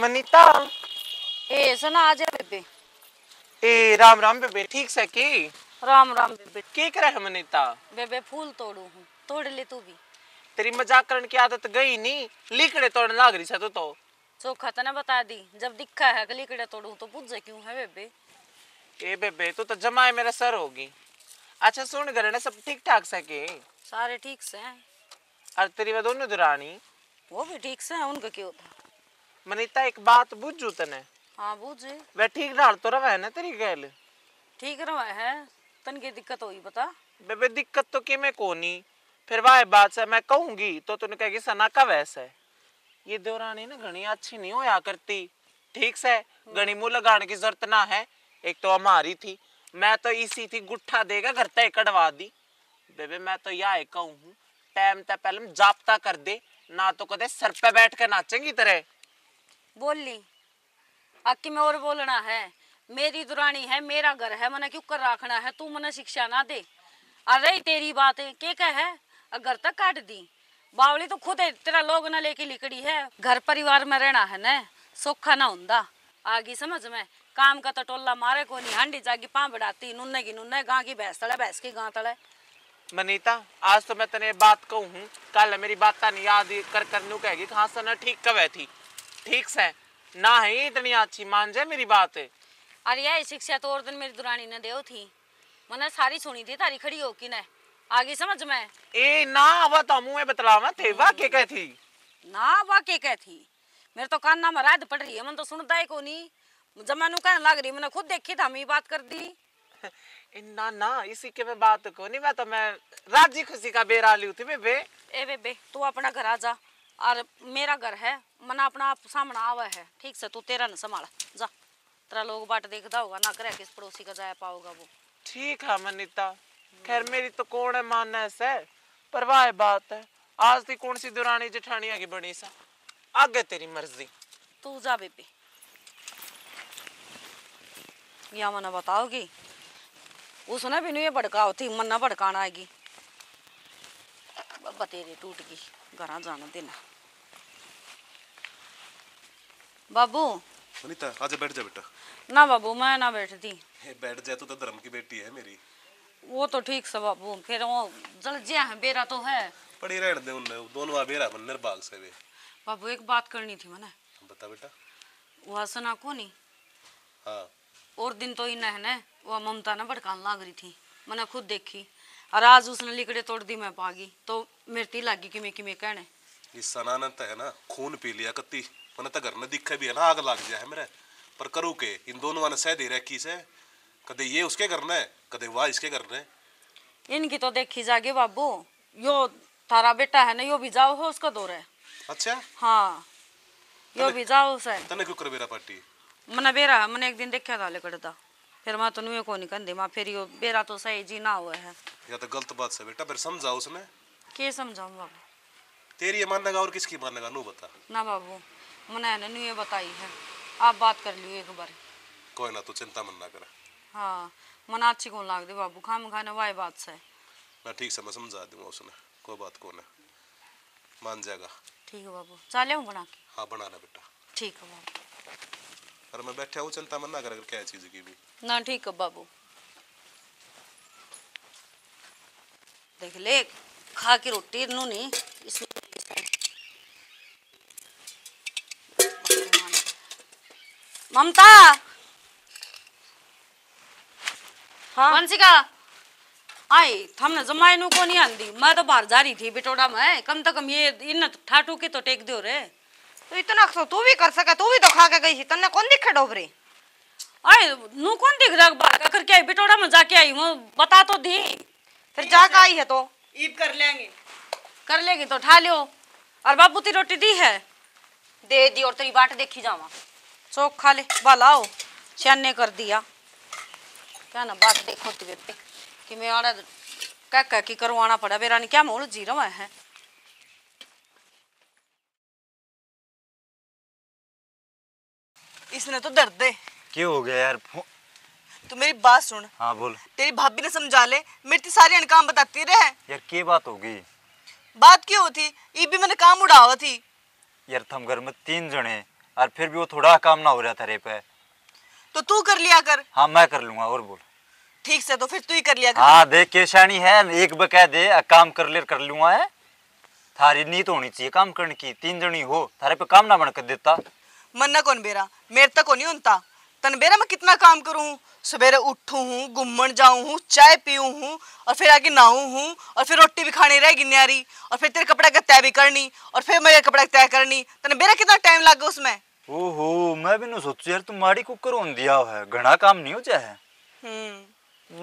मनीता ए सना आ जा बेबे ए राम राम बेबे ठीक से की राम राम बेबे की करे है मनीता बेबे फूल तोड़ू हूं तोड़ ले तू भी तेरी मजाक करने की आदत गई नहीं लीकड़े तोड़ने लाग रही छे तो चोखा तने बता दी जब दिखा है कि लीकड़े तोड़ू तो बुझे क्यों है बेबे ए बेबे तू तो जमाए मेरा सर होगी। अच्छा सुन घर सब ठीक ठाक से के सारे ठीक से हैं और तेरी वे दोनों दुरानी वो भी ठीक से हैं उनका क्यों था मनीता एक बात बुझू तने हां बुझे वे ठीक डाल तो रवे ना तेरी गल ठीक रवे है तन की दिक्कत होई बता बेबे दिक्कत तो के में कोनी फिर वाए बात से मैं कहूंगी तो तने कहेगी सना का वैसा है ये दुरानी ना घणी अच्छी नहीं होया करती ठीक से घणी मुंह लगाने की जरूरत ना है एक तो हमारी थी मैं तो इसी थी गुट्ठा देगा घर तक कटवा दी बेबे मैं तो यह कहूँ हूँ टाइम तक पहले जाप्ता कर दे ना तो कदे सर पे बैठ कर नाचेंगी तरह बोल ली आखिर में और बोलना है मेरी दुरानी है मेरा घर है मने क्यों कर रखना है तू मने शिक्षा ना दे अरे तेरी बात है के कह है घर तक काट दी बावली तो खुद है तेरा लोग ना लेके लिकड़ी है घर परिवार में रहना है न सौखा ना हुंदा आगे समझ में काम का तो टोला मारे को नहीं हांडी जागी पांव बढ़ाती नुन्ने की नुन्ने गां की भैंस तड़े भैंस की गां तड़े मनीता आज तो मैं तने बात कहूं हूं कल मेरी बात नहीं याद कर नू कहेगी हाँ सना ठीक कवे थी ठीक से ना है इतनी अच्छी मान जाए मेरी बात अरे यार शिक्षा तो और दिन मेरी दुरानी ने देव थी मैंने सारी सुनी थी तारी खड़ी हो कि न आगे समझ में ए ना वह तो मुँह बतलावा थे वाह के कह थी ना वाह के कह थी मेरे तो कान ना मराद पड़ रही है मन तो सुनता ही को नहीं जमानू कहने लग रही मैंने खुद देखी था मैं बात कर दी ना ना इसी के मैं बात को नहीं मैं तो मैं राजी खुशी का बेरा ली थी बेबे ए बेबे तू अपना घर आ जा और मेरा घर है मना अपना आप सामने आवा है ठीक से तू तेरा न संभाल जा तेरा लोग बाट देखता होगा ना करे किस पड़ोसी का जाया पाओगा वो ठीक है मनीता खैर मेरी तो कौन है मानना से पर वाह बात है आज की कौन सी दुरानी जेठानिया की बनी सा आगे तेरी मर्जी तू जा बेबे या मना बताओगी उसने भी नहीं भड़काओ थी मना भड़काना आएगी बब्बा तेरे टूट गई घर जाना देना बाबू मनीता आजा बैठ जा बेटा ना बाबू मैं ना बैठती बैठ जाए तो धर्म की बेटी है मेरी वो तो ठीक से बाबू फिर वो जल जिया है बेरा तो है पड़ी रहने दे उन्हें दोनों बेरा बन निर्भाग से वे बाबू एक बात करनी थी मने बता बेटा वह सना को नहीं हाँ और दिन तो इन्हें है न वह ममता ना भड़कान लाग रही थी मैंने खुद देखी और आज उसने लिकड़े तोड़ दी मैं पागी तो मेरे ती लागी कि मैं कहने ये सना ने तो है ना खून पी लिया कत्ती मैंने तो घर में दिखा भी है ना आग लग जाए मेरे पर करूँ के इन दोनों ने सह दे रखी से कदे ये उसके घर ने कदे वाह इसके घर ने इनकी तो देखी जागे बाबू यो थारा बेटा है ना यो भी जाओ हो उसका दौर है अच्छा हाँ यो भी जाओ तने क्यों कर बेरा पार्टी मना बेरा मैंने एक दिन देखा था लेकड़ता फिर मां तो नुए को नहीं कंदे मां फिर यो बेरा तो सही जी ना हुआ है या तो गलत बात से बेटा फिर समझाओ उसने के समझाऊं बाबू तेरी मानेगा और किसकी मानेगा नो बता ना बाबू मना ने नुए बताई है आप बात कर लियो एक बार कोई ना तो चिंता मन ना करे हां मना अच्छी को लाग दे बाबू खाम खाने वाई बात से ना ठीक से मैं समझा दूंगा उसने कोई बात को ना मान जाएगा ठीक है बाबू चले हूं बना के हां बनाना बेटा ठीक है बाबू पर मैं बैठा हूँ चिंता मत ना कर क्या चीज की भी ना ठीक है बाबू देख ले खा के रोटी नू नहीं इसमें ममता हाँ वंशिका आई हमने जमाई नू को नहीं आंदी मैं तो बाहर जा रही थी बिटोड़ा में कम से कम ये इन ठाठू के तो टेक दो रे तो इतना तो तू भी कर सका तू भी तो खा के गई थी तन्ने कौन दिखे डोबरे आए नू कौन दिख रहा बाहर करके आई बिटोड़ा में जाके आई हूँ बता तो दी फिर जाके आई है तो ईब कर लेंगे तो ठा लियो और बाबू ती रोटी दी है दे दी और तेरी बाट देखी जावा चौक खा ले बालाओ श्याने कर दिया क्या ना बाट देखो ती बेटे कि मैं आड़ा कह कह की करवाना पड़ा बेरा ने क्या मोल जी रहा है इसने तो दर्द है क्यों हो गया यार तू मेरी बात सुन हाँ बोल तेरी भाभी ने समझा ले मेरी सारी अनकाम बताती रहे यार क्या बात होगी बात क्यों होती ये भी मैंने काम उड़ावा थी यार हम घर में तीन जने और फिर भी वो थोड़ा काम ना हो रहा था रेप है तो तू कर लिया कर। हाँ मैं कर लूंगा और बोल ठीक से तो फिर तू ही कर लिया कर। हाँ देख केशानी है एक बकाया दे काम कर लूंगा है थारी नीत होनी चाहिए काम करने की। तीन जनी हो थारे पे काम ना बन कर देता मन ना कौन बेरा मेरे तक को नहीं होता तन बेरा मैं कितना काम करूँ सवेरे उठू हूँ घूमन जाऊँ हूँ चाय पीऊँ हूँ और फिर आगे नहाऊँ हूँ और फिर रोटी भी खानी रहेगी न्यारी और फिर तेरे कपड़ा का तय भी करनी और फिर मेरे कपड़ा का तय करनी तन बेरा कितना टाइम लग गया उसमें। ओहो मैं भी ना सोचू यार तुम्हारी कुकर ओन दिया है घना काम नहीं हो जाए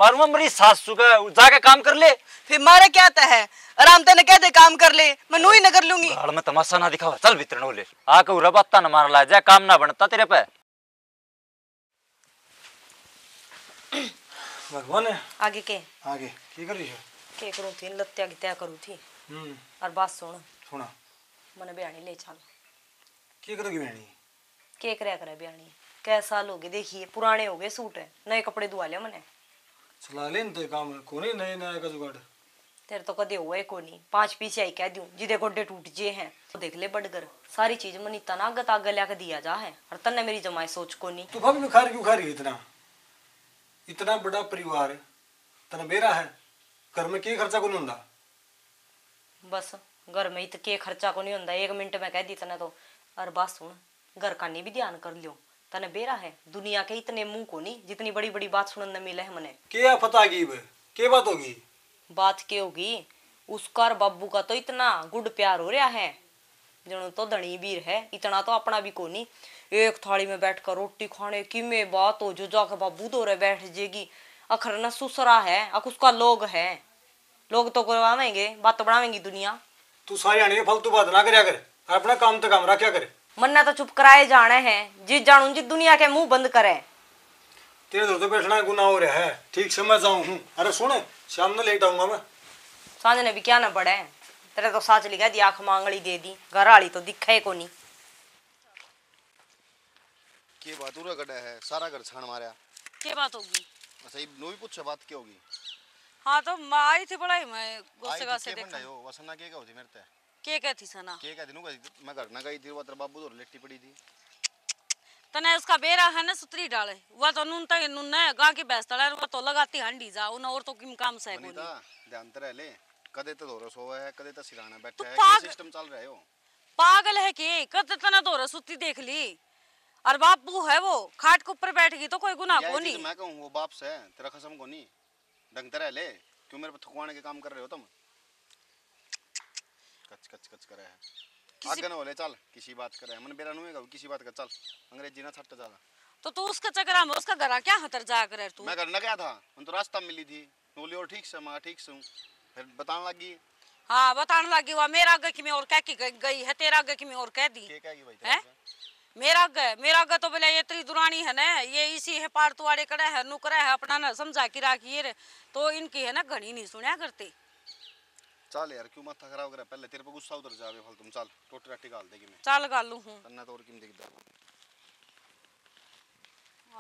मारूंगा मेरी सासू का जाके काम कर ले फिर मारा क्या आता है आराम तने कह दे काम कर ले मैं नू ही न कर लूंगी घर में तमाशा ना दिखावा चल भीतर नो ले आके उरा बाता ना मार ला जा काम ना बनता तेरे पे। भगवान है आगे की कर रही है के करूं थी लत्या की तय करू थी और बात सुना मने बियाणी ले चल की करोगी बियाणी के करया करे बियाणी कैसा लोगे देखिए पुराने हो गए सूट है नए कपड़े धुआ ले मने चला लेन तो काम कोनी नए नए का जुगाड़ तेरे तो कदे होए कोनी पांच पीछे आई कह दूं जिदे गोडे टूट जे हैं तो देख ले बड़गर सारी चीज मनी तनागत आगे लेके दिया जा है और तन्ने मेरी जमाई सोच कोनी तू भाभी बुखार क्यों खा रही इतना बड़ा परिवार है तना बेरा है घर में के खर्चा को नहीं होता बस घर में ही तो के खर्चा को नहीं होता एक मिनट में कह दी तना तो और बात सुन घर का नहीं भी ध्यान कर लियो तना बेरा है दुनिया के इतने मुंह को नहीं जितनी बड़ी बड़ी बात सुनने मिले है मने क्या पता के बात होगी बात के होगी उसका और बाबू का तो इतना गुड प्यार हो रहा है जनो तो धनी वीर है इतना तो अपना भी को नहीं एक थाली में बैठकर रोटी खाने की में बात हो जो जाके बाबू दो रे बैठ जेगी अखर न सुसरा है अख उसका लोग है लोग तो करवाएंगे बात बनावेंगी दुनिया तू सारी आने फालतू बात ना करया कर अपना काम तो काम रखा कर मन्ना तो चुप कराए जाना है जिस जानू जी दुनिया के मुंह बंद करे तेरे उधर तो बैठना गुनाह हो रहा है ठीक से मैं जाऊं हूं अरे सुन शाम में लेट आऊंगा मैं सांझ ने भी क्या ना पड़े तेरे तो साच लिखा दी आंख मांगली दे दी घर वाली तो दिखे को नहीं के बात उरा गड़ा है सारा घर छान मारया के बात होगी अच्छा ये नो भी पूछ बात क्या होगी। हां तो माई थी बड़ाई मैं गोसगा से देखा हो वसना के कहती मेरे ते के कहती सना के कहती नु मैं घर ना गई थी वो तेरे बाबू तो लेटी पड़ी थी तने उसका बेरा है ना सुतरी डाले वो तो नून तक नून है गा के बेस्तड़ा वो तो लगाती हंडी जाओ ना और तो किम काम से कोनी ध्यान तरह ले कदे तो धोरो सोवे है कदे तो सिराना बैठे है सिस्टम चल रहे हो पागल है के कदे तना धोरो सुती देख ली और बापू है वो खाट के ऊपर बैठ गई तो कोई गुनाह को नहीं मैं कहूं वो बाप से तेरा कसम को नहीं ढंग तरह ले क्यों मेरे पे थकवाने के काम कर रहे हो तुम कच कच कच कर रहा है आगे ना बोले चल किसी बात कर रहा है मन बेरा नहीं है किसी बात का चल अंग्रेजी ना छट जाला तो तू उसका चक्कर में उसका गरा क्या हतर जा कर रहा तू मैं करना क्या था उन तो रास्ता मिली थी बोली और ठीक से मां ठीक से हूं फिर बताने लगी हां बताने लगी वो मेरा आगे कि मैं और कह के गई है तेरा आगे कि मैं और कह दी के कह गई भाई मेरा ग तो बोले ये तेरी दुरानी है ना ये इसी है पार तुआड़े कड़ा है नुकरा है अपना ना समझा के राखिए तो इनकी है ना घड़ी नहीं सुनया करते चल यार क्यों मत खराब कर पहले तेरे पे गुस्सा उतर जावे फल तुम चल टोटी राटी गाल देगी मैं चल गाल लूं हूं करना तो और किम देख दो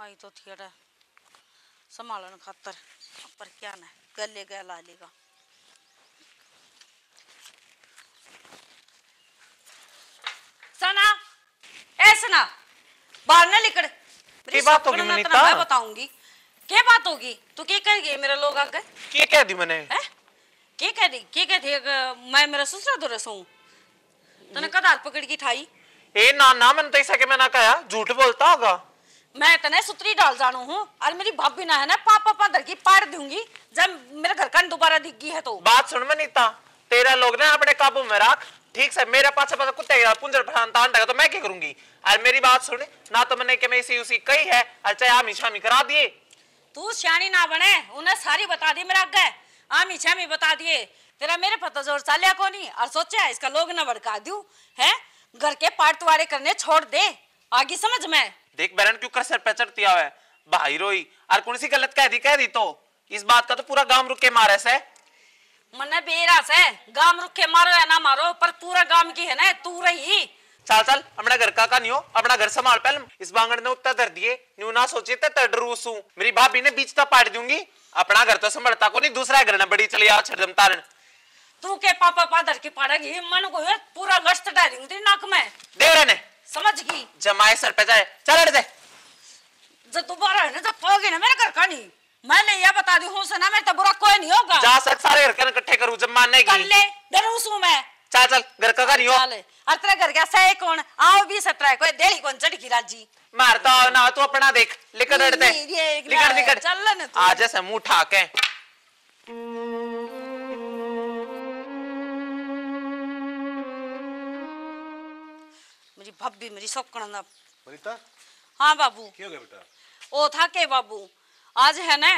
आई तो थिएटर संभालन खातर पर क्या ना गले गला लेगा सना ऐसना बाहर ना निकल की बात होगी मनीता मैं बताऊंगी क्या बात होगी तू क्या कह गई मेरा लोग आकर क्या कह दी मैंने क्या कह दी मैं मेरा ससुरा दोरस हूं तने कदार पकड़ की ठाई ए ना ना मन तैसा के मैं ना कहया झूठ बोलता होगा मैं तने सुतरी डाल जानू हूं और मेरी भाभी ना है ना पापा पादर की पार दूंगी जब मेरे घर का दोबारा दिख गई है तो बात सुन मनीता तेरा लोग ना अपने काबू में रख ठीक से मेरे पास कुत्ते पुंजर फटान तो मैं क्या करूंगी और मेरी बात सुन ना तो मैंने के मैं इसी उसी कही है अच्छा आमी शामी करा दिए तू शानी ना बने उन्हें सारी बता दी मेरा आगे आमी शामी बता दिए तेरा मेरे पता जोर चालिया को नहीं और सोचा इसका लोग ना भड़का दू है घर के पार्टवारे करने छोड़ दे आगे समझ में देख बहन क्यों कर सर पे चढ़ती है भाई रोई और कौन सी गलत कह दी तो इस बात का तो पूरा गांव रुक के मारे से मने बेरा से गाम रुक के मारो या ना मारो पर पूरा गाम की है ना तू रही चल अपना घर का नहीं हो अपना घर संभाल पहले इस बांगड़ ने उत्ता धर दिए न्यू ना सोचे तडरूसू मेरी भाभी ने बीच तक पाट दूंगी अपना घर तो संभलता को नहीं दूसरा घर ना बड़ी चली आ छदम तारन तू के पापा पादर के पाड़ेगी मन को पूरा गश्त डालेंगे नाक में देवरा ने समझ गई अच्छा माए सर पे जाए चल अड़ जाए जब दोबारा है ना जब पाओगे ना मेरे घर का नहीं मैंने यह बता दी हूँ सना मेरे तो बुरा कोई नहीं होगा जा सर सारे घर का इकट्ठे करूँ जब मानने की कर ले डरूँ सू मैं चल चल घर का नहीं हो हर तरह घर का सही कौन आओ भी सत्रह कोई दे ही कौन चढ़ गिरा जी मारता हो ना तू अपना देख लिखड़ अड़ते लिखड़ लिखड़ चल आज ऐसे मुँह ठाके मेरी भब्बी मेरी सब करना मनीता हाँ बाबू क्यों गया बेटा ओ था के बाबू आज है ना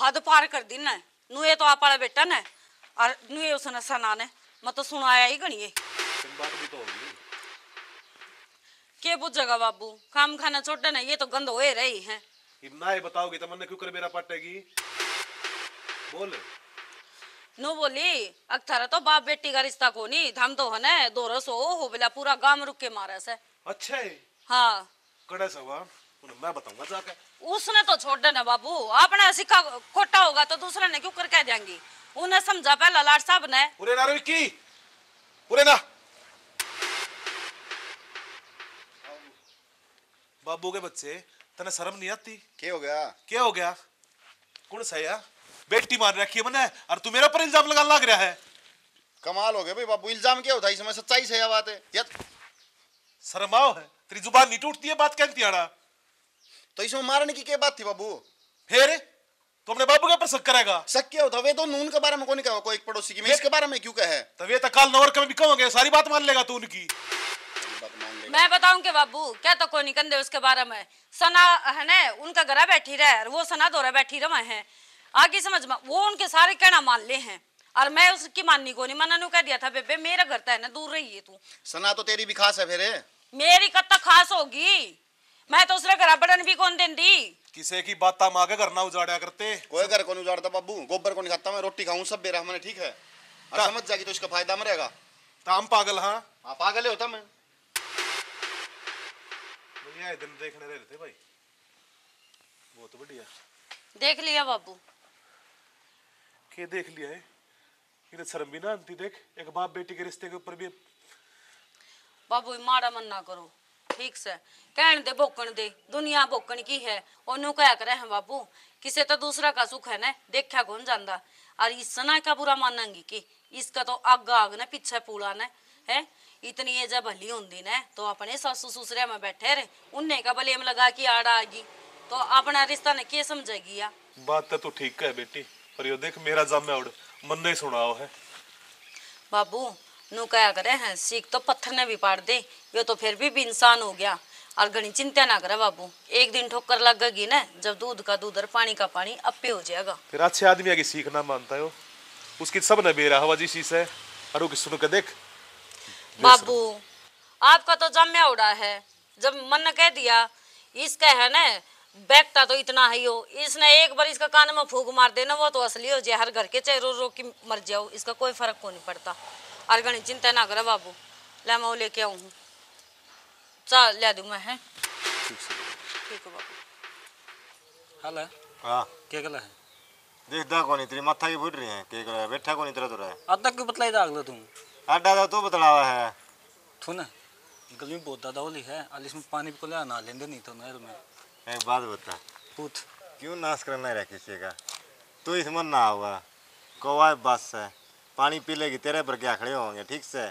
हद पार कर दी ना नुए तो आप वाला बेटा ना और नुए उसने सना ने मत तो सुनाया ही गणिए बात भी तो होगी क्या बुझेगा बाबू काम खाना छोड़ना नहीं ये तो गंद होए रही है इतना ही बताओगी तो मैंने क्यों कर मेरा पटेगी बोल नो बोली अक्थारा तो बाप बेटी का रिश्ता को नहीं धम तो होने दो रस हो बिला पूरा गांव रुक के मारा से अच्छा है हाँ कड़ा सवा उन्हें मैं बताऊंगा जाके उसने तो छोड़ देना बाबू आपने सिक्का खोटा होगा तो दूसरे ने क्यों कर कह देंगी उन्हें समझा पहला लाड साहब ने पूरे ना रुकी पूरे ना बाबू के बच्चे तने शर्म नहीं आती क्या हो गया कौन सया बेटी मार रखी है मैंने और तू मेरा पर इल्जाम लगा लग रहा है कमाल हो गया भाई बाबू इल्जाम क्या होता है इसमें सच्चाई से यह बात है यार शर्माओ है तेरी जुबान नहीं टूटती है बात कहती आड़ा तो इसमें मारने की क्या बात थी बाबू फिर तो अपने बाबू के पर शक करेगा शक क्या होता वे तो नून के बारे में कौन कहा कोई एक पड़ोसी की मैं इसके बारे में क्यों कहे तब ये तकाल नवर कभी कहोगे सारी बात मान लेगा तू उनकी मैं बताऊं के बाबू क्या तो कोई निकंदे उसके बारे में सना है ना उनका घर बैठी रहे वो सना दो बैठी रहे हैं आगे समझ में वो उनके सारे कहना मान ले हैं और मैं उसकी माननी को नहीं माना कह दिया था बेबे मेरा घर है ना दूर रही है तू सना तो तेरी भी खास है फेरे मेरी कत्ता खास होगी मैं तो उसने घर बटन भी कौन दें दी किसी की बात मांगे घर ना उजाड़ा करते कोई घर को नहीं उजाड़ता बाबू गोबर को नहीं खाता मैं रोटी खाऊं सब बेरा मैंने ठीक है समझ जाएगी तो इसका फायदा में रहेगा ताम पागल हाँ पागल ही होता मैं भैया दिन देखने रहे थे भाई बहुत बढ़िया देख लिया बाबू के देख लिया है इधर शर्म भी ना आती देख एक बाप बेटी के रिश्ते के ऊपर भी बाबू मारा मन ना करो ठीक से कहन दे भोकन दे दुनिया भोकन की है ओनू क्या करे हैं बाबू किसे तो दूसरा का सुख है ना देखा कौन जानदा और इस सना का बुरा मानेंगी कि इसका तो आग आग ने पीछे पूरा ने है इतनी ये जब भली होंगी ना तो अपने सासू ससुरे में बैठे रहे उन्हें का बलेम लगा कि आड़ आ गई तो अपना रिश्ता ने क्या समझेगी या बात तो ठीक है बेटी पर यो देख मेरा जाम में उड़ मन नहीं सुनाओ है बाबू नू क्या करे हैं सीख तो पत्थर ने भी पाड़ दे यो तो फिर भी इंसान हो गया और घनी चिंता ना करे बाबू एक दिन ठोकर लगेगी ना जब दूध का दूध और पानी का पानी अपे हो जाएगा फिर अच्छे आदमी आगे सीख ना मानता है उसकी सब ने बेरा हवा जी शीश है और सुन के देख बाबू आपका तो जाम्या उड़ा है जब मन ने कह दिया इसका है ना बैठता तो इतना है हो इसने एक बार इसका कान में फूंक मार देना वो तो असली हो जाए हर घर के चाहे रो रो की मर जाओ इसका कोई फर्क को नहीं पड़ता और गणी चिंता ना करे बाबू ले मैं लेके आऊँ हूँ चल ले दूँ मैं है ठीक है बाबू हल है हाँ क्या गला है देख दा कौन तेरी माथा की फूट रही है क्या गला है बैठा कौन तेरा तो रहा है अदा क्यों बतलाई दागला तुम अड्डा था तो बतलावा है तू ना गर्मी बहुत दादा होली है और इसमें पानी को ले ना लेंदे नहीं तो नहर में एक बात बता पूछ क्यों नाश करना है किसी का तू इसमें ना होगा कौवा बस है पानी पी लेगी तेरे पर क्या खड़े होंगे ठीक से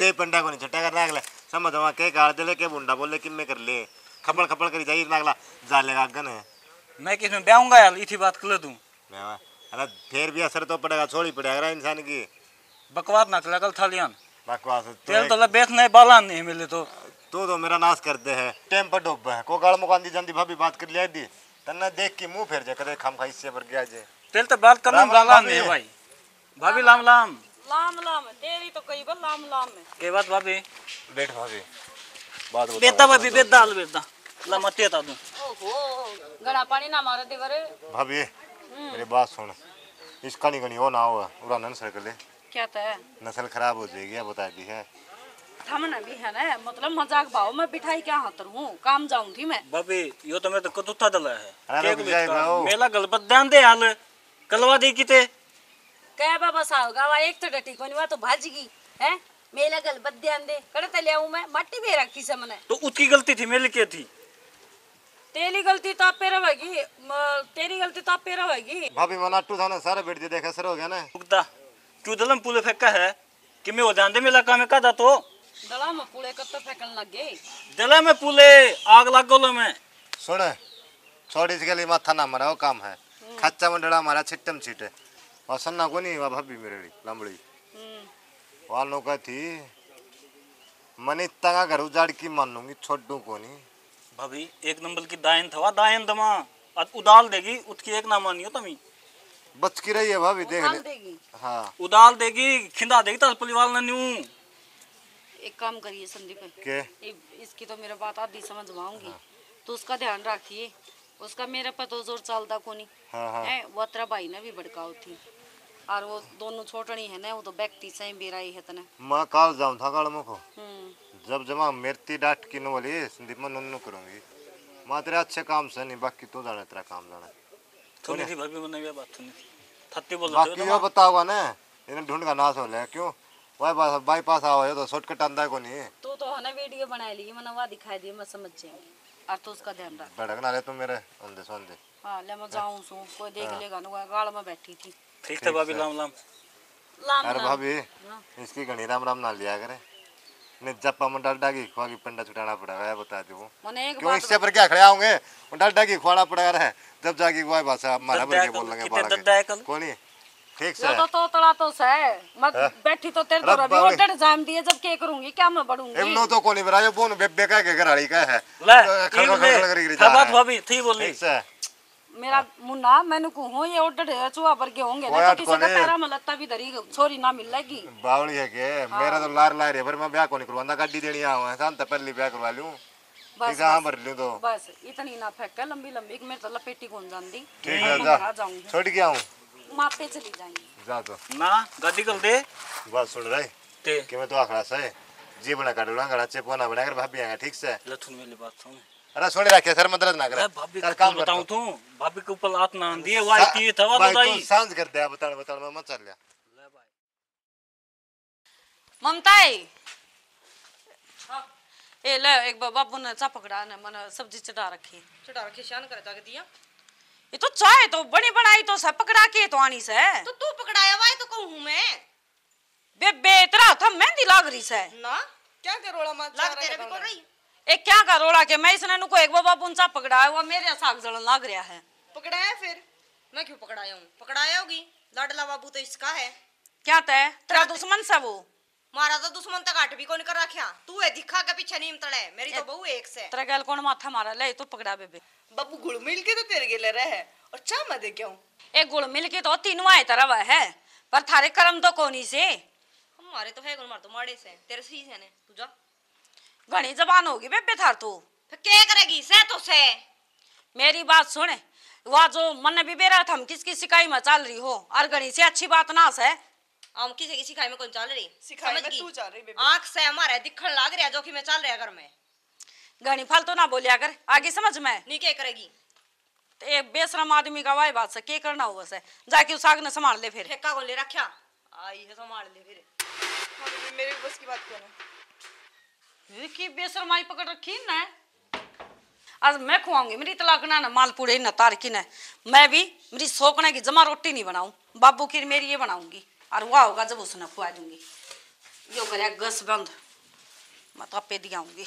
दे पंडा को नहीं छट्टा कर नागला समझ वहाँ के गाड़ दे ले के बुंडा बोले कि मैं कर ले खपड़ खपड़ करी जाइए नागला जा लेगा गन है मैं किस में ब्याऊँगा यार इसी बात कर लो तू अरे फिर भी असर तो पड़ेगा छोड़ ही पड़ेगा इंसान की बकवास ना चला कल थालियान बकवास तेरे तो बेच नहीं बाला नहीं मिले तो मेरा नाश करते हैं टेम पर डूब है को गाल मुकान दी जानती भाभी बात कर लिया दी तन्ना देख के मुंह फेर जा कदे खाम खाई से पर गया जे तेल तो बात करना लाला ने भाई भाभी लाम लाम लाम लाम तेरी तो कई बार लाम लाम है के बात भाभी बैठ भाभी बात बता बेटा भाभी बेद डाल बेटा लाम तेता दूं ओहो गड़ा पानी ना मारे देवरे भाभी मेरी बात सुन इसका नहीं गनी हो ना हो उड़ा नसल कर ले क्या था नसल खराब हो जाएगी बता दी है थामना भी है ना मतलब मजाक भाव में बिठाई क्या हाथर हूँ काम जाऊँ थी मैं बाबी यो तो मैं तो कतुत्ता दला है मेला गलबत ध्यान दे हाल कलवा दे किते क्या बाबा साहब गावा एक तो डटी कोनी वा तो भाजगी है मेला गल बद ध्यान दे करते ले आऊं मैं मट्टी में रखी से मने तो उसकी गलती थी मेरे की थी तेरी गलती तो आप पे रहेगी तेरी गलती तो आप पे रहेगी भाभी वाला टू थाना सारा बैठ दे देखा सर हो गया ना उगता क्यों दलम पुले फेंका है कि मैं ओदांदे मेला का में कादा तो दला में पुले कत्तो फेंकन लग गए दला में पुले आग लग गोलो में सुन छोड़ी के लिए माथा ना मराओ काम है खच्चा मंडड़ा मारा छिट्टम छिटे और सन्ना को नहीं वा भाभी मेरेड़ी लंबड़ी वालों का थी मनीता का घर उजाड़ की मान लूंगी छोटू को नहीं भाभी एक नंबर की दायन थवा दायन दमा उदाल देगी उसकी एक ना मानियो तमी बच की रही है भाभी देख ले हाँ उदाल देगी खिंदा देगी तो पुलिवाल ना न्यू एक काम करिए संदीप के इसकी तो मेरा बात आप भी समझ पाऊंगी हाँ। तो उसका ध्यान रखिए उसका मेरा पतो जोर चलता को नहीं हाँ हाँ। है वो तेरा भाई ने भी भड़काओ थी और वो दोनों छोटनी है ना वो तो व्यक्ति सही बेराई है तने मैं काल जाऊं था काल मुको जब जमा मेरती डाट की नोली संदीप मैं नन्नू करूंगी मात्रा अच्छे काम से नहीं बाकी तो जाने तेरा काम जाना थोड़ी थी भाभी मैंने ये बात थोड़ी थी थत्ती बोल रहे हो बाकी ये बताओगा ना इन्हें ढूंढ का नाश हो ले क्यों वाई बाईपास आओ ये तो शॉर्टकट अंदा को नहीं तू तो हने वीडियो बना ली मैंने वहां दिखाई दी मैं समझ जाएंगे और तो उसका ध्यान रख भड़कना ले तुम मेरे अंधे सोंदे हां ले मैं जाऊं सो कोई देख लेगा ना गाल में बैठी थी ठीक है भाभी लाम लाम लाम अरे भाभी इसकी घणी राम राम ना लिया करे ने जप्पा में डालडा की खुआ की पंडा छुटाना पड़ेगा है बता दो क्यों इससे पर क्या खड़े आओगे डालडा की खुआना पड़ेगा रहे जब जाके वाई भाषा हमारा भर के बोल लेंगे बाड़ा के कोनी ठीक से तो तोड़ा तो से मत बैठी तो तेरे तो रवि और डर जाम दिए जब के करूंगी क्या मैं बढ़ूंगी इमनो तो कोनी बरायो बोन बेबे का के घराड़ी का है बात भाभी थी बोलनी मेरा मुन्ना मैंने कहूं ये ऑर्डर चुआ पर के होंगे ना तो किसी का तारा मलत्ता भी धरी छोरी ना मिल लगी बावड़ी है के हाँ। मेरा तो लार लार है पर मैं ब्याह को नहीं करवांदा गाड़ी देनी आऊं है शांत पहली ब्याह करवा लूं बस यहां भर लूं तो बस इतनी ना फेंक के लंबी लंबी मेरे तो लपेटी कोन जानदी ठीक है जा छोड़ के आऊं मां पे चली जाएंगे जा तो ना गाड़ी कर दे बस सुन रही ते कि मैं तो आखड़ा से जीवना काटूंगा गड़ा चेपोना बनाकर भाभी आएगा ठीक से लथुन मेरी बात सुन अरे सोने रखे सर मदद ना करे भाभी काम बताऊं तू भाभी के ऊपर हाथ ना दिए वाई की थवा बताई सांझ कर दे बताण बताण मैं चल लिया ले भाई ममताई हां ए ले एक बाबू ने चा पकड़ा ने मन सब्जी चढ़ा रखी शान कर जाग दिया ये तो चाय तो बनी बनाई तो सब पकड़ा के तो आनी से तो तू पकड़ाया वाई तो कहूं मैं बेबे तेरा थम मेहंदी लाग रही से ना क्या के रोला मत लाग तेरे भी को रही एक क्या का रोड़ा के मैं इसने नुको एक बाबा पुंसा पकड़ाया हुआ मेरे साग जलन लाग रहा है पकड़ाया फिर मैं क्यों पकड़ाया हूँ पकड़ाया होगी लाडला बाबू तो इसका है क्या तय तेरा दुश्मन सा वो मारा तो दुश्मन तक आठ भी कौन कर रखा तू है दिखा के पीछे नीम तड़े मेरी तो बहू एक से तेरा गल कौन माथा मारा ले तो पकड़ा बेबे बाबू गुड़ मिल के तो तेरे गेले रहे और चा मैं दे क्यों एक गुड़ मिल के तो तीन वाए तरह वह है पर थारे कर्म तो कौन ही से हमारे तो है मार तो मारे से तेरे सही से ने तू जा घनी जबान होगी बेबे थार तू क्या करेगी से तो से मेरी बात सुने वह जो मन भी बेरा था हम किसकी सिकाई में चल रही हो और घनी से अच्छी बात ना से हम किसी की सिकाई में कौन चल रही सिकाई में तू चल रही बेबे आंख से हमारे दिखण लाग रहा जो कि मैं चल रहा घर में घनी फालतू तो ना बोलिया कर आगे समझ में नहीं क्या करेगी एक बेशरम आदमी का वाई बात से क्या करना हुआ से जाके उस आग ने संभाल ले फिर फेंका को ले रखा आई है संभाल ले फिर मेरे बस की बात कौन है की बेसरमाई पकड़ रखी ना आज मैं खुआऊंगी मेरी तलाक ना मालपुड़े न तारकी न मैं भी मेरी सोकने की जमा रोटी नहीं बनाऊं बाबू की मेरी ये बनाऊंगी और वह होगा जब उसने खुआ दूंगी यो कर गस बंद मत पे दियाऊंगी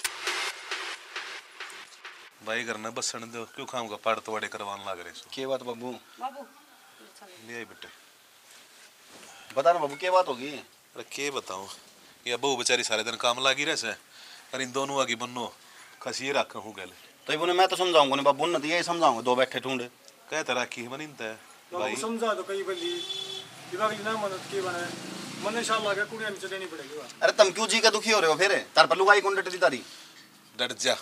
भाई करना बसन दो क्यों खाऊंगा पड़ तोड़े करवाने लग रहे सो के बात बाबू बाबू ले बेटे बता ना बाबू क्या बात होगी अरे के बताऊं ये बहू बेचारी सारे दिन काम लागी रहे से अरे इन दोनों आगे बन्नो खसी रखा हूँ गले तो ये बोले मैं तो समझाऊंगा नहीं बाबू न तो ये समझाऊंगा दो बैठे ढूंढे क्या तरह की है मनिंता है भाई समझा दो कई बली दिमाग इतना मदद की बनाए मने शाम लगे कुड़ियां नीचे देनी पड़ेगी अरे तुम क्यों जी का दुखी हो रहे हो फिर तार पर लुगाई कौन डटरी तारी डट जा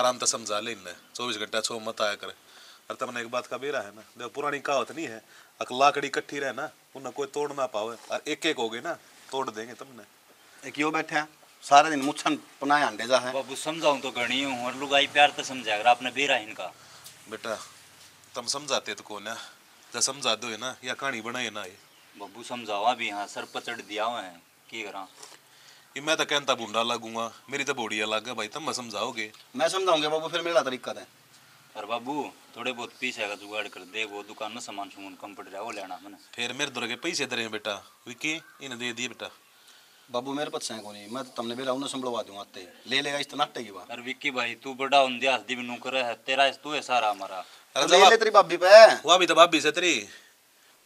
आराम तो समझा ले इनने 24 घंटा छो मत आया करे अरे तुमने एक बात का बेरा है ना देखो पुरानी कहावत नहीं है अकलाकड़ी इकट्ठी रहे ना उन्हें कोई तोड़ ना पावे और एक एक हो गए ना तोड़ देंगे तुमने क्यों बैठा सारे दिन मुच्छन पनाया अंडे जा है बाबू समझाऊं तो घणी हूं और लुगाई प्यार तो समझा कर आपने बेरा इनका बेटा तुम समझाते तो कौन है जा समझा दो है ना या कहानी बनाए ना ये बाबू समझावा भी हां सर पचड़ दिया हुआ है की करा कि मैं तो कहता बुंडा लगूंगा, मेरी तो बॉडी अलग है भाई, तुम मैं समझाओगे? मैं समझाऊंगा बाबू, फिर मेरा तरीका है। अरे बाबू थोड़े बहुत पैसे का जुगाड़ कर दे, वो दुकान में सामान सुमून कम पड़ रहा है वो लेना मैंने। फिर मेरे दुर्गे पैसे दे रहे हैं बेटा, विकी इन्हें दे दिए बेटा। बाबू मेरे पास है को नहीं, मैं तो तुमने बेरा उन्हें संभलवा दूंगा, आते ले लेगा इस नाटक की बात। अरे विकी भाई तू बड़ा उन दिया दी बिनु करे है, तेरा इस तू है सारा हमारा। अरे ले ले तेरी भाभी पे वो भी तो भाभी से तेरी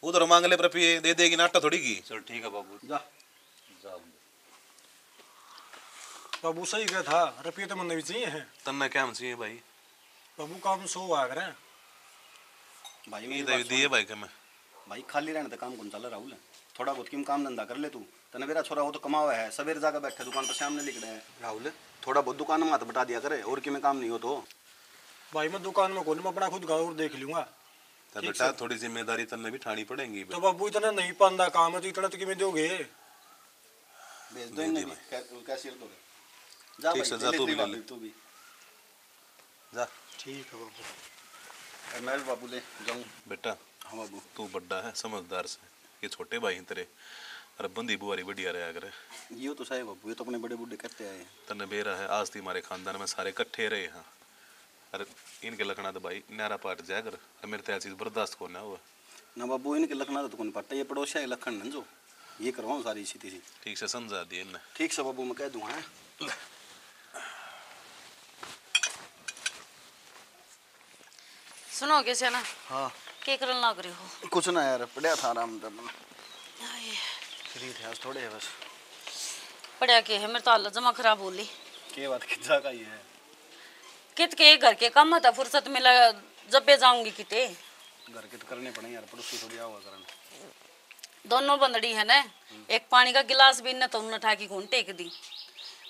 उधर मांग ले पर पी दे देगी, नाटक थोड़ी की। चल ठीक है बाबू, जा जा। बाबू सही गया था, रुपये तो मन भी चाहिए है। तन्ना क्या चाहिए भाई? बाबू काम सो आ कर भाई, मैं दे दिए भाई कम भाई, खाली रहने तो काम कौन चला राहुल, थोड़ा बहुत किम काम धंधा कर ले तू, तने मेरा छोरा वो तो कमा हुआ है, सवेरे जाकर बैठा दुकान पर सामने लिख रहे हैं। राहुल थोड़ा बहुत दुकान में हाथ बटा दिया करे, और कि में काम नहीं हो तो भाई मैं दुकान में खोलूँ, मैं अपना खुद गाँव देख लूंगा। बेटा थोड़ी जिम्मेदारी तन्ने भी ठानी पड़ेगी। तो बाबू इतना नहीं पाता काम है तो इतना तो कि मैं दोगे भेज दो कैसे जा भाई, जा तू भी जा। ठीक है बाबू, मैं बाबू ले जाऊँ बेटा। हाँ बाबू तू बड़ा है समझदार से, ये छोटे भाई तेरे अरे बंदी बुआरी बढ़िया रहा करे। ये तो साहब बाबू ये तो अपने बड़े बूढ़े करते आए हैं, तने बेरा है आज थी हमारे खानदान में सारे इकट्ठे रहे हैं। अरे इनके लखना तो भाई न्यारा पाट जाया कर, मेरे तो यह चीज़ बर्दाश्त को ना हुआ ना बाबू, इनके लखना तो कौन पाटता, ये पड़ोसिया लखन जो ये करवाऊँ सारी स्थिति से। ठीक से समझा दिए इनने। ठीक से बाबू मैं कह दूँ। हाँ सुनो कैसे ना। हाँ क्या करल ना करी हो? कुछ ना यार पढ़िया था आराम से फ्री थे आज थोड़े है बस। पढ़िया के है मेरे तो हालत जमा खराब हो ली। क्या बात कितना का ही है? कित के घर के काम था, फुर्सत मिला जब पे जाऊंगी किते घर के तो करने पड़े यार, पड़ोसी थोड़ी आवा करन। दोनों बंदड़ी है ना, एक पानी का गिलास भी न तो उन उठा के घूंटे एक दी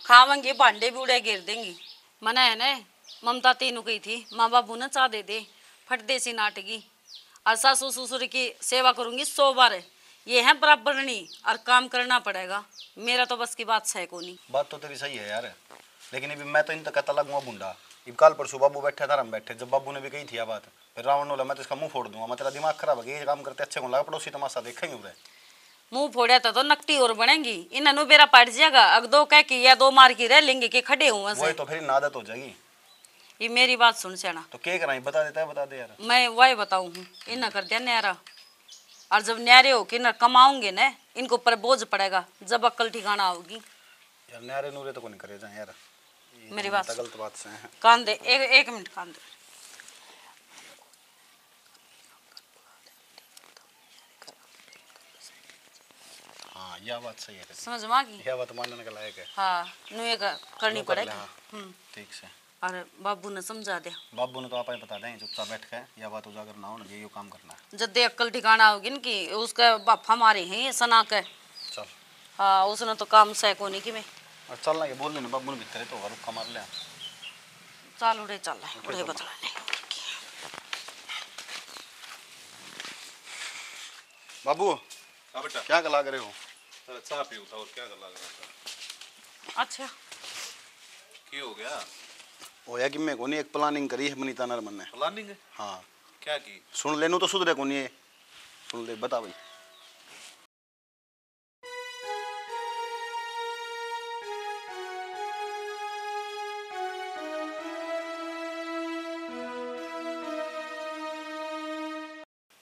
खावांगे, भांडे भी उड़े घेर देंगी। मना है ना ममता तीनों की थी, माँ बाबू ने चाह दे फट देसी नाटकी, और सासू ससुर की सेवा करूंगी 100 बार। ये है बराबरनी और काम करना पड़ेगा, मेरा तो बस की बात सह को नहीं। बात तो तेरी सही है यार, लेकिन अभी मैं तो इन तक कहता लगूंगा बूंदा। अब कल परसों बाबू बैठे था, हम बैठे जब बाबू ने भी कही थी बात, फिर रावण बोला मैं तो इसका मुँह फोड़ दूंगा, मैं तेरा दिमाग खराब है, ये काम करते अच्छे को लगा पड़ोसी तमाशा देखेंगे उधर। मुँह फोड़ा था तो नकटी और बनेंगी, इन्हें बेरा पाट जाएगा, अगर दो कह के या दो मार की रह लेंगे कि खड़े हुए वही तो फिर आदत हो जाएगी। ये मेरी बात सुन सेना। तो क्या कराई बता देता है, बता दे यार। मैं वही बताऊँ इन्हें कर दिया न्यारा, और जब न्यारे हो के न कमाऊंगे न इनको ऊपर बोझ पड़ेगा, जब अक्ल ठिकाना आओगी। यार न्यारे नूरे तो कौन करेगा यार, मेरी बात गलत बात से है। कान दे एक मिनट कान दे। हाँ यह बात सही है, समझ में आ गई, यह बात मानने के लायक है। हाँ नुए का करनी पड़ेगी ठीक से, अरे बाबू ने समझा दिया। बाबू ने तो आप ही बता दें चुपचाप बैठ के, यह बात उजागर ना हो ना, ये काम करना है। जब दे अक्ल ठिकाना होगी ना कि उसके बाप हमारे हैं ये सना के। चल हाँ उसने तो काम सह को नहीं कि मैं चल ना, बोल देना बाबू ने भीतर तो घर रुका मार लिया। चल उड़े चल उड़े बता। बाबू बेटा क्या गला करे हो? अच्छा पीऊ था और क्या गला करा? अच्छा क्या हो गया? होया कि मैं को नहीं एक प्लानिंग करी है मनीता नरमन ने। प्लानिंग है? हाँ क्या की? सुन ले नू तो सुधरे को नहीं है, सुन ले बता भाई।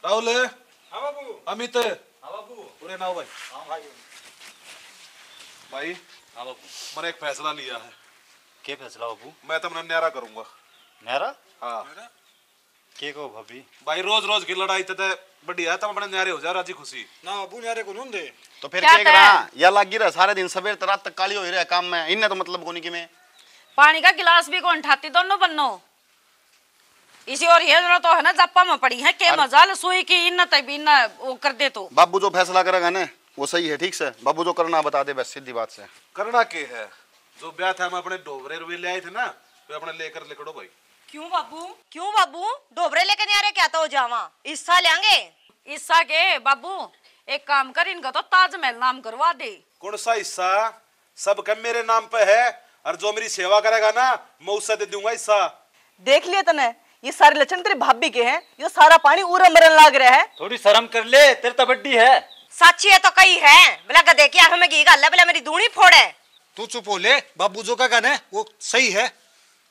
राहुल हाँ बाबू, अमित हाँ बाबू, पूरे नाव भाई। हाँ भाई भाई हाँ बाबू, मैंने एक फैसला लिया है। क्या फैसला बाबू? मैं तो अपना न्यारा करूंगा। न्यारा? हाँ न्यारा? के को भाभी भाई रोज रोज की लड़ाई तो बढ़िया, तुम अपने न्यारे हो जाओ राजी खुशी ना बाबू, न्यारे को नून दे तो फिर क्या करा? या लागी रहा सारे दिन सवेर रात तक काली हो रहा काम में, इनने तो मतलब को नहीं कि मैं पानी का गिलास भी कौन उठाती दोनों बन्नो इसी, और ये दोनों तो है ना जप्पा में पड़ी है के मजाल सुई की इन तभी ना वो कर दे तो। बाबू जो फैसला करेगा ना वो सही है ठीक से, बाबू जो करना बता दे बस, सीधी बात से। करना के है जो ब्याह था हम अपने डोबरे रुपये ले आए थे ना, वे अपने लेकर लिखड़ो भाई। क्यों बाबू? क्यों बाबू डोबरे लेकर नहीं आ रहे क्या? तो जावा हिस्सा लेंगे हिस्सा के बाबू, एक काम कर इनका तो ताजमहल नाम करवा दे। कौन सा हिस्सा? सब कम मेरे नाम पे है, और जो मेरी सेवा करेगा ना मैं उससे दे दूंगा हिस्सा। देख लिया तने ये सारे लक्षण तेरे भाभी के हैं, ये सारा पानी उरम मरन लाग रहा है, थोड़ी शर्म कर ले, तेरे तो बड्डी है। साची है तो कई है, भला देखिए आंखों में घी डाल, भला मेरी दूनी फोड़े। तू चुप हो ले, बाबूजो का कहना है वो सही है।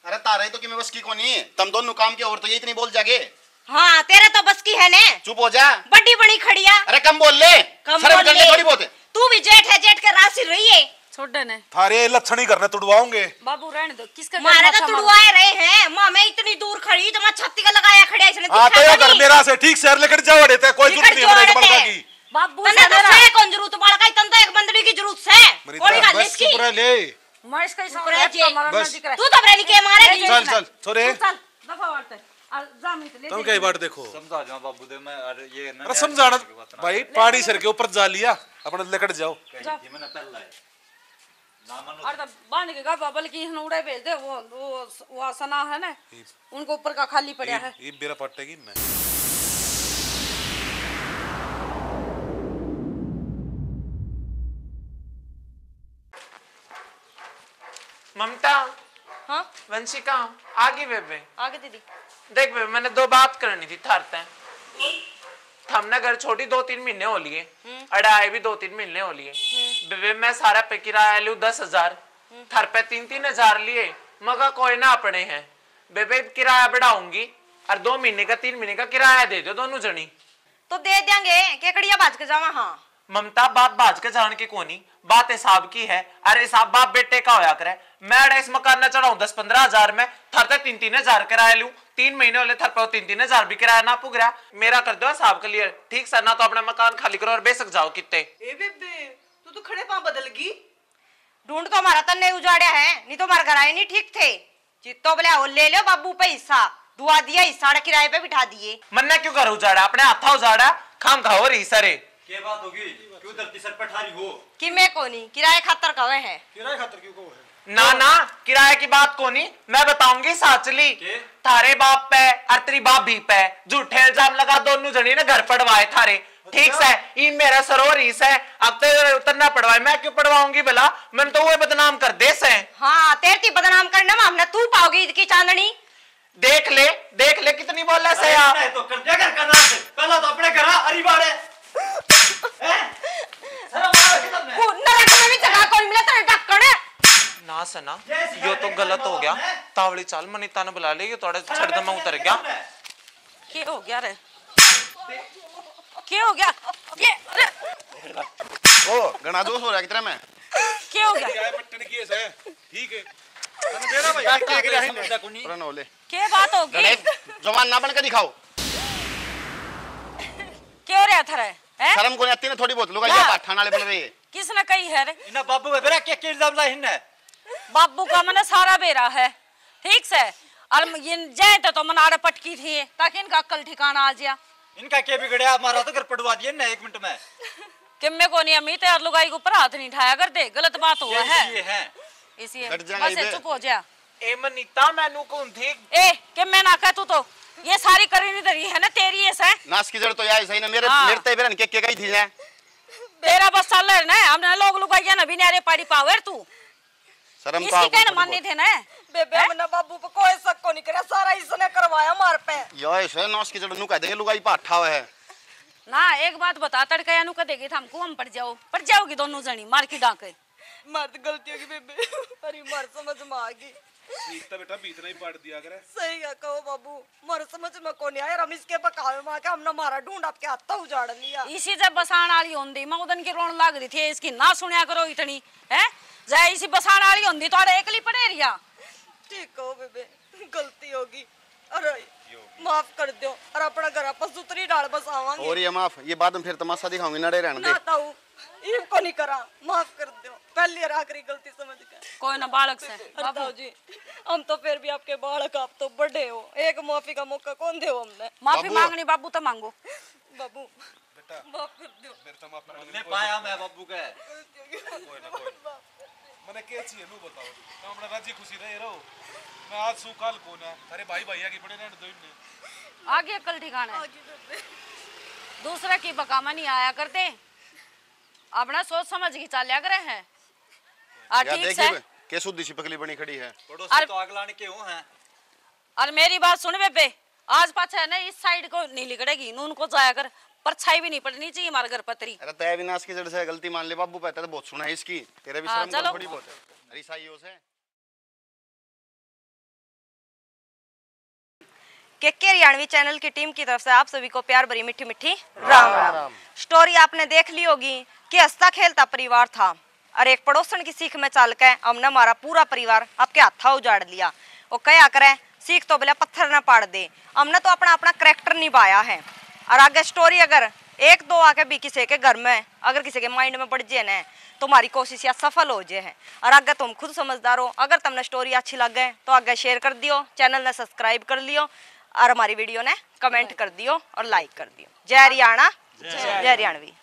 अरे तारे तो कि मैं बस की को नहीं, तुम दोनों काम के और तो ये इतनी बोल जागे। हाँ तेरा तो बस की है ने। चुप हो जा, बड़ी बड़ी खड़िया। अरे कम बोल ले, थोड़ी बहुत है। तू भी जेठ है, जेठ का राशि रही है। छोड़ने थारे लक्षण ही करने तुड़वाओगे बाबू, रहने दो। किसका मारे तो तुड़वाए रहे हैं मां, मैं इतनी दूर खड़ी तो मैं छत्ती का लगाया खड़े इसने दिखा नहीं। हां तो घर मेरा से ठीक शहर लेकर जाओ देते कोई जरूरत नहीं है बड़का की। बाबू तने तो से कौन जरूरत बड़का तन तो एक बंदड़ी की जरूरत से कोई का नहीं की पूरा ले मैं इसका सामने तो मारना दिख रहा है। तू तो बरेली के मारेगी। चल चल छोरे चल दफा वाटते और जा मिट ले। तुम कई बार देखो समझा जा बाबू दे मैं और ये ना समझाना भाई पहाड़ी सर के ऊपर जा लिया अपन लेकर जाओ। ये मैंने पहला है अरे बांध के गा बाबल की उड़े भेज दे वो सना है ना उनको ऊपर का खाली पड़ा है। ये मेरा पट्टेगी मैं ममता। हाँ वंशिका आगे बेबे आगे दीदी देख बेबे मैंने दो बात करनी थी थारते हमने घर छोटी 2-3 महीने हो लिए अड़ा आए भी 2-3 महीने हो लिए बेबे मैं सारा पे किराया लू 10,000 थर पे 3-3 हजार लिए मगर कोई ना अपने हैं बेबे किराया बढ़ाऊंगी और 2 महीने का 3 महीने का किराया दे दो दोनों जनी तो दे देंगे केकड़िया बाज के जावा। हाँ ममता बाप बाज के जान के कोनी बात हिसाब की है। अरे हिसाब बाप बेटे का होया करे मैं अड़ा इस मकान ना चढ़ाऊ 10-15 हजार में थर तक 3-3 हजार किराया लू 3 महीने वाले थर पर 3-3 हजार भी किराया ना पुग रहा मेरा कर दो हिसाब के लिए ठीक सर ना तो अपना मकान खाली करो और बेसक जाओ कितने तू तो खड़े पाँव बदल गई ढूंढ तो हमारा तन नहीं उजाड़ा है नहीं तो हमारे घर आए नहीं ठीक थे जितो बोले और ले लो बाबू पे हिस्सा दुआ दिया हिस्सा किराए पे बिठा दिए मन्ना क्यों घर उजाड़ा अपने हाथा उजाड़ा खाम खाओ रही सरे क्या बात होगी क्यों धरती सर पर ठारी हो कि मैं कोनी किराए खातर कवे है किराए खातर क्यों कवे है ना ना किराए की बात कोनी मैं बताऊंगी साचली थारे बाप पे और तेरी बाप भी पे झूठे इल्जाम लगा दोनों जनी ने घर पड़वाए थारे ठीक से ई मेरा सरोवर ईस है अब तो उतरना पड़वाए मैं क्यों पड़वाऊंगी भला मैंने तो वो बदनाम कर दे से। हां तेरी बदनाम करने में हमने तू पाओगी ईद की चांदनी देख ले कितनी बोला से यार तो कर दे घर का नाम पहला तो अपने घर अरीबाड़े ना सना यो तो गलत हो गया तावली चाल मनीता ने बुला ली थोड़ा छड़ दम उतर गया क्या हो गया रे क्या हो गया ये ओ घना दोष हो रहा कितना मैं क्या हो गया पट्टन की है ठीक है देना भाई क्या बात हो गई जवान ना बन के दिखाओ क्यों रे थारे शर्म को आती ना थोड़ी बहुत लोग ये पाठान वाले बन रहे हैं किसने कही है रे इना बाबू का बेरा क्या इल्जाम ला हिने बाबू का मने सारा बेरा है ठीक से और ये जाए तो मन आड़े पटकी थी ताकि इनका अक्ल ठिकाना आ जाए इनका क्या बिगड़या हमारा तो घर पड़वा दिए ना 1 मिनट में कि मैं को नहीं अमित और लुगाई के ऊपर हाथ नहीं उठाया कर दे गलत बात हुआ है इसी बस चुप हो जा ए मनीता मेनू को थी ए कि मैं ना कह तू तो ये सारी करी नहीं दरी है ना तेरी है सर नाश की जड़ तो यार सही ना मेरे मेरते बेरन के गई थी ना बेरा बस साल है ना हमने लोग लुगाइया ना बिना रे पाड़ी पावर तू शर्म का इसके ना मानने थे ना बेबे हमने बाबू पे कोई शक को नहीं करे सारा इसने करवाया मार पे यो ऐसे नाश की जड़ नु कह देगे लुगाई पाठाव है ना एक बात बता तड़का नु कह देगी हमको हम पड़ जाओगी दोनों जनी मार की डाके मर्द गलती होगी बेबे अरे मर समझ में आ गई इतना बेटा बीतना ही पाट दिया करे सही है कहो बाबू मर समझ में कोनी आया हम इसके बकावे मां के हमने मारा ढूंढ आपके हाथ उजाड़ लिया इसी से बसान वाली होंदी मां उदन की रोन लाग रही थी इसकी ना सुनया करो इतनी हैं जाए इसी बसान वाली होंदी तो अरे एकली पड़े रिया ठीक हो बेबे गलती होगी अरे माफ कर दो और अपना घर आपस उतरी डाल बसावांगे और ये माफ ये बाद में फिर तमाशा दिखाऊंगी नड़े रहने दे नाता हूं इन को नहीं करा माफ कर दो पहली आखिरी गलती समझ गए कोई ना बालक से बाबू जी हम तो फिर भी आपके बालक आप तो बड़े हो एक माफी का मौका कौन दे हमने माफी मांगनी बाबू तो मांगो बाबू बेटा माफ कर दो मेरे तो माफ नहीं पाया मैं बाबू का कोई ना कोई मने कैसी है नु बताओ हमरा राजी खुशी रहे रहो मैं आज सु काल को ना अरे भाई भैया की बड़े नेट दो आगे कल ठिकाना है दूसरा की बकामा नहीं आया करते अपना सोच समझ के चालिया करे हैं ठीक है कैसु दिशी पकली बनी खड़ी है पड़ोसी तो आग लाने के हो हैं और मेरी बात सुन बेबे आज पाछे है ना इस साइड को नहीं लिकड़ेगी नून को जाया कर परछाई भी नहीं पड़नी चाहिए हमारे घर पतरी अरे तय विनाश की जड़ से गलती मान ले बाबू पता तो बहुत सुना है इसकी तेरे भी शर्म थोड़ी बहुत है। रिसाइयोसे के हरियाणवी चैनल की टीम की तरफ से आप सभी को प्यार भरी मिठी मिठी राम राम। स्टोरी आपने देख ली होगी कि हंसता खेलता परिवार था और एक पड़ोसन की सीख में चाल के हमने हमारा पूरा परिवार आपके हाथा उजाड़ लिया। वो क्या करे, सीख तो बोले पत्थर ना पाड़ दे। हमने तो अपना अपना करेक्टर निभाया है और आगे स्टोरी अगर एक दो आके भी किसी के घर में अगर किसी के माइंड में बढ़ जाए ना तो हमारी कोशिश या सफल हो जाए है। और अगर तुम खुद समझदार हो, अगर तुमने स्टोरी अच्छी लग गए तो आगे शेयर कर दियो, चैनल ने सब्सक्राइब कर लियो और हमारी वीडियो ने कमेंट कर दियो और लाइक कर दियो। जय हरियाणा, जय हरियाणवी।